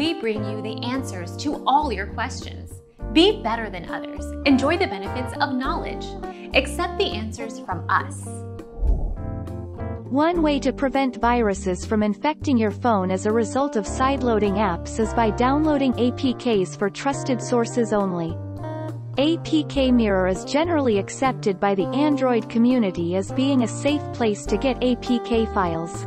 we bring you the answers to all your questions. Be better than others. Enjoy the benefits of knowledge. Accept the answers from us. One way to prevent viruses from infecting your phone as a result of sideloading apps is by downloading APKs for trusted sources only. APK Mirror is generally accepted by the Android community as being a safe place to get APK files.